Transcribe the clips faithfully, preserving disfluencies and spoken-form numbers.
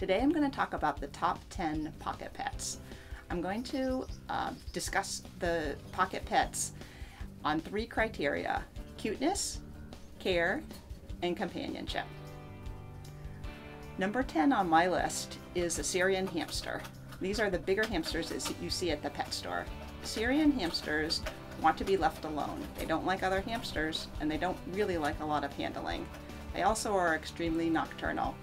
Today I'm going to talk about the top ten pocket pets. I'm going to uh, discuss the pocket pets on three criteria: cuteness, care, and companionship. Number ten on my list is a Syrian hamster. These are the bigger hamsters that you see at the pet store. Syrian hamsters want to be left alone. They don't like other hamsters, and they don't really like a lot of handling. They also are extremely nocturnal.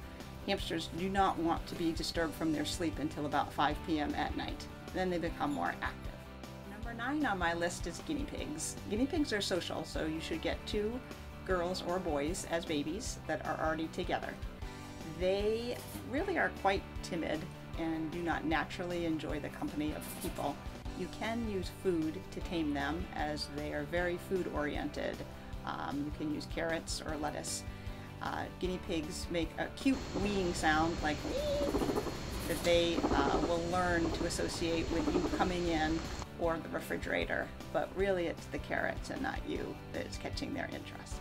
Hamsters do not want to be disturbed from their sleep until about five p m at night. Then they become more active. Number nine on my list is guinea pigs. Guinea pigs are social, so you should get two girls or boys as babies that are already together. They really are quite timid and do not naturally enjoy the company of people. You can use food to tame them, as they are very food oriented. Um, you can use carrots or lettuce. Uh, guinea pigs make a cute weeing sound, like that they uh, will learn to associate with you coming in or the refrigerator, but really it's the carrots and not you that is catching their interest.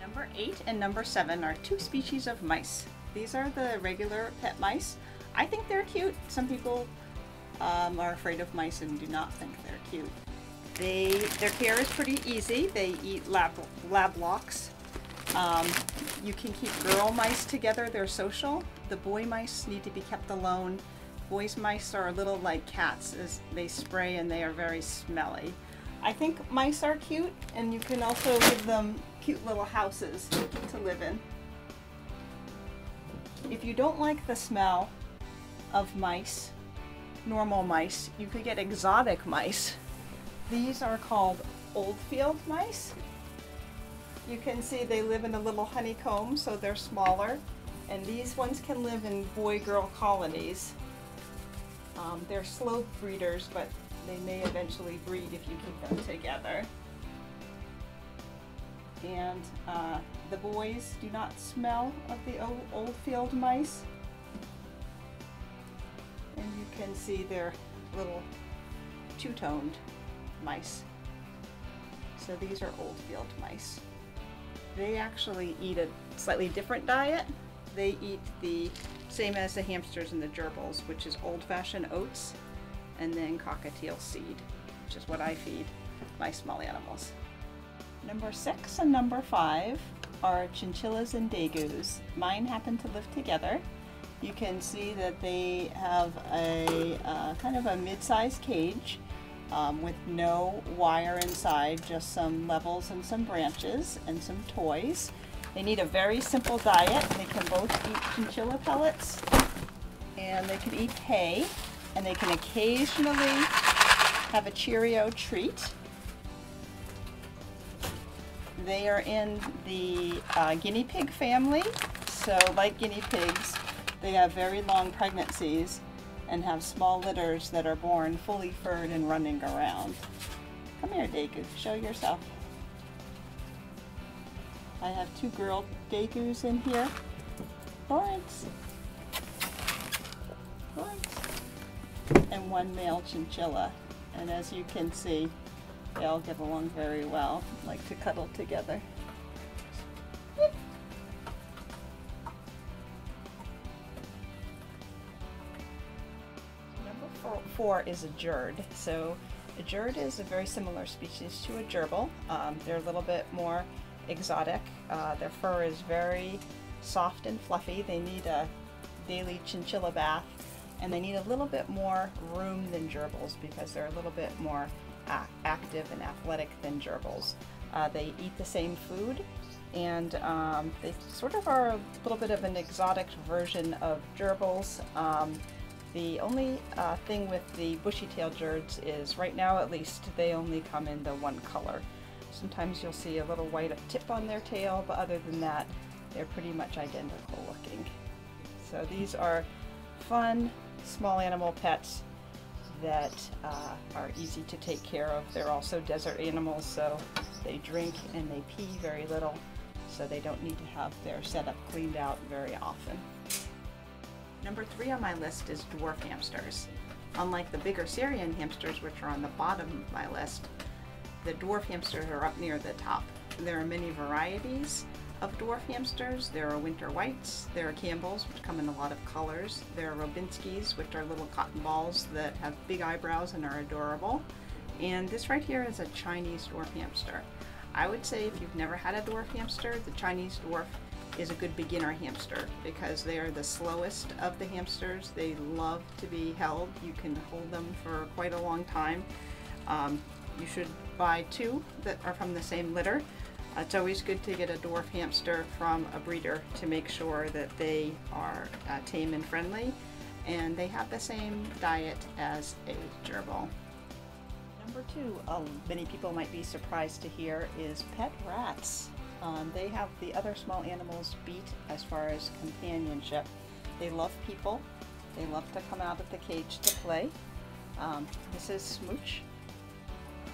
Number eight and number seven are two species of mice. These are the regular pet mice. I think they're cute. Some people um, are afraid of mice and do not think they're cute. They, their care is pretty easy. They eat lab, lab locks. Um, you can keep girl mice together. They're social. The boy mice need to be kept alone. Boys mice are a little like cats, as they spray and they are very smelly. I think mice are cute, and you can also give them cute little houses to live in. If you don't like the smell of mice, normal mice, you could get exotic mice. These are called Oldfield mice. You can see they live in a little honeycomb, so they're smaller, and these ones can live in boy-girl colonies. Um, they're slow breeders, but they may eventually breed if you keep them together. And uh, the boys do not smell of the old, old field mice. And you can see they're little two-toned mice. So these are old field mice. They actually eat a slightly different diet. They eat the same as the hamsters and the gerbils, which is old-fashioned oats and then cockatiel seed, which is what I feed my small animals. Number six and number five are chinchillas and degus. Mine happen to live together. You can see that they have a uh, kind of a mid-sized cage um, with no wire inside, just some levels and some branches and some toys. They need a very simple diet. They can both eat chinchilla pellets, and they can eat hay, and they can occasionally have a Cheerio treat. They are in the uh, guinea pig family, so like guinea pigs, they have very long pregnancies and have small litters that are born fully furred and running around. Come here, Degu, show yourself. I have two girl degus in here. Lawrence. Lawrence. And one male chinchilla. And as you can see, they all get along very well, like to cuddle together. Number four, four is a jird. So a jird is a very similar species to a gerbil. Um, they're a little bit more exotic. Uh, their fur is very soft and fluffy. They need a daily chinchilla bath, and they need a little bit more room than gerbils because they're a little bit more uh, active and athletic than gerbils. Uh, they eat the same food, and um, they sort of are a little bit of an exotic version of gerbils. Um, the only uh, thing with the bushy-tailed jirds is, right now at least, they only come in the one color. Sometimes you'll see a little white tip on their tail, but other than that, they're pretty much identical looking. So these are fun, small animal pets that uh, are easy to take care of. They're also desert animals, so they drink and they pee very little, so they don't need to have their setup cleaned out very often. Number three on my list is dwarf hamsters. Unlike the bigger Syrian hamsters, which are on the bottom of my list, the dwarf hamsters are up near the top. There are many varieties of dwarf hamsters. There are winter whites, there are Campbells, which come in a lot of colors. There are Roborovskis, which are little cotton balls that have big eyebrows and are adorable. And this right here is a Chinese dwarf hamster. I would say if you've never had a dwarf hamster, the Chinese dwarf is a good beginner hamster because they are the slowest of the hamsters. They love to be held. You can hold them for quite a long time. Um, you should buy two that are from the same litter. It's always good to get a dwarf hamster from a breeder to make sure that they are uh, tame and friendly, and they have the same diet as a gerbil. Number two, uh, many people might be surprised to hear, is pet rats. Um, they have the other small animals beat as far as companionship. They love people. They love to come out of the cage to play. Um, this is Smooch.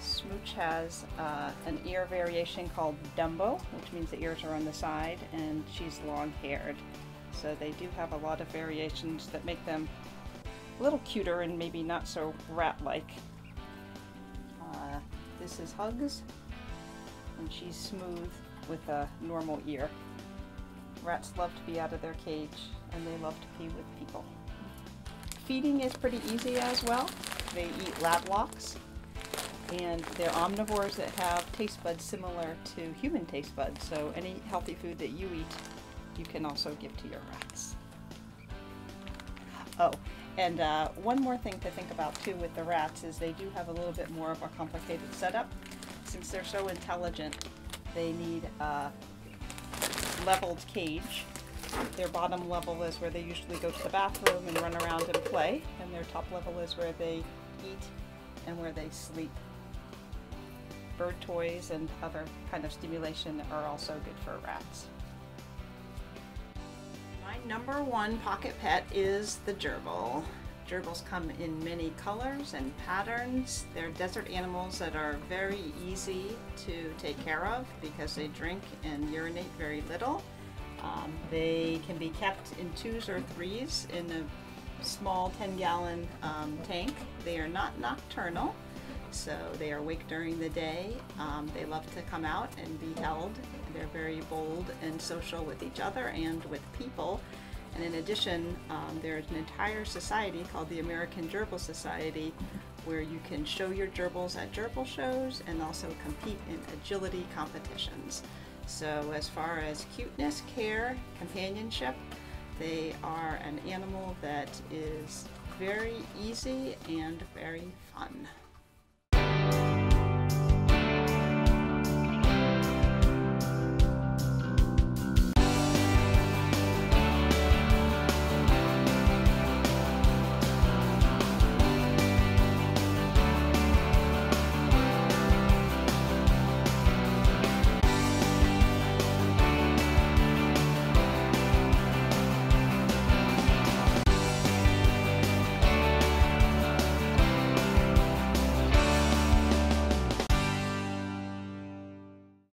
Smooch has uh, an ear variation called Dumbo, which means the ears are on the side, and she's long-haired. So they do have a lot of variations that make them a little cuter and maybe not so rat-like. Uh, this is Hugs, and she's smooth with a normal ear. Rats love to be out of their cage, and they love to be with people. Feeding is pretty easy as well. They eat lablocks, and they're omnivores that have taste buds similar to human taste buds, so any healthy food that you eat, you can also give to your rats. Oh, and uh, one more thing to think about too with the rats is they do have a little bit more of a complicated setup. Since they're so intelligent, they need a leveled cage. Their bottom level is where they usually go to the bathroom and run around and play, and their top level is where they eat and where they sleep. Bird toys and other kind of stimulation are also good for rats. My number one pocket pet is the gerbil. Gerbils come in many colors and patterns. They're desert animals that are very easy to take care of because they drink and urinate very little. Um, they can be kept in twos or threes in a small ten gallon um, tank. They are not nocturnal, so they are awake during the day. Um, they love to come out and be held. They're very bold and social with each other and with people. And in addition, um, there's an entire society called the American Gerbil Society where you can show your gerbils at gerbil shows and also compete in agility competitions. So as far as cuteness, care, companionship, they are an animal that is very easy and very fun.